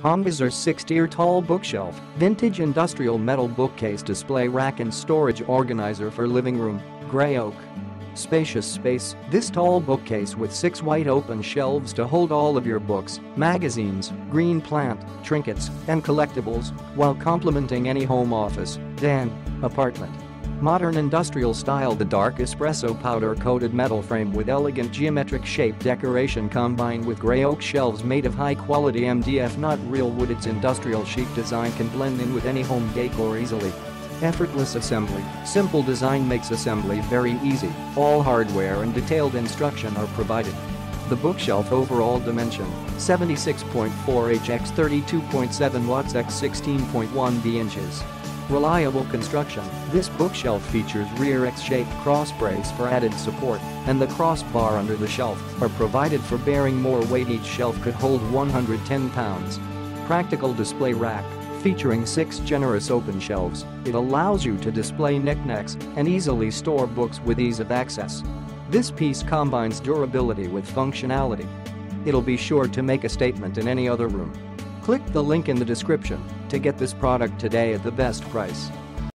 Combs are 6-tier tall bookshelf, vintage industrial metal bookcase display rack and storage organizer for living room, Grey Oak. Spacious space, this tall bookcase with 6 wide open shelves to hold all of your books, magazines, green plant, trinkets, and collectibles, while complementing any home office, den, apartment. Modern industrial style, the dark espresso powder coated metal frame with elegant geometric shape decoration combined with Grey Oak shelves made of high quality MDF, not real wood. Its industrial chic design can blend in with any home decor easily. Effortless assembly, simple design makes assembly very easy, all hardware and detailed instruction are provided. The bookshelf overall dimension, 76.4 × 32.7 watts × 16.1 inches. Reliable construction, this bookshelf features rear X-shaped cross brace for added support, and the crossbar under the shelf are provided for bearing more weight. Each shelf could hold 110 pounds. Practical display rack, featuring 6 generous open shelves, it allows you to display knickknacks and easily store books with ease of access. This piece combines durability with functionality. It'll be sure to make a statement in any other room. Click the link in the description to get this product today at the best price.